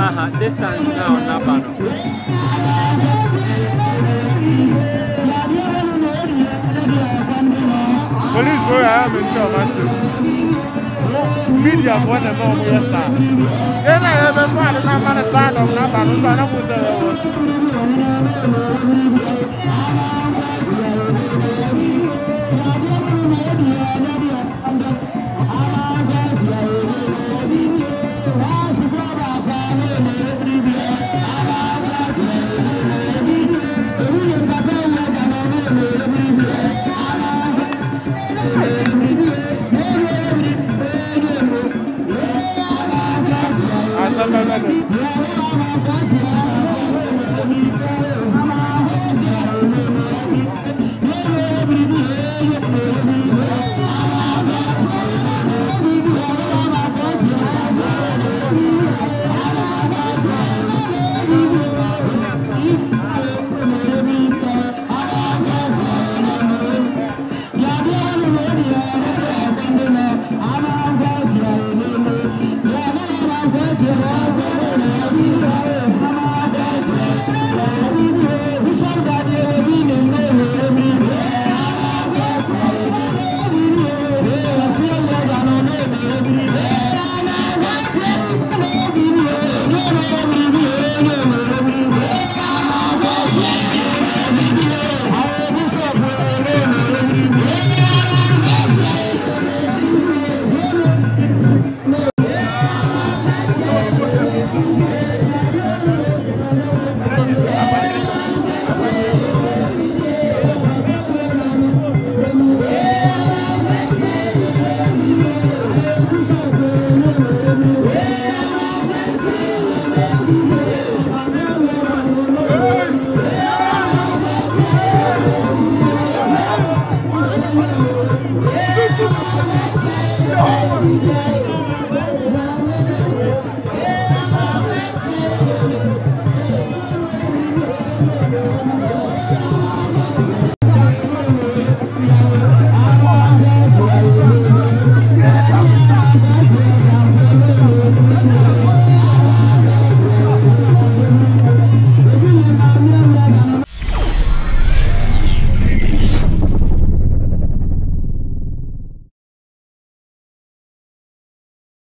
Distance now, Nabano. Police were having trouble. Media won the moment. Then I have a father, Nabano, stand up, Nabano,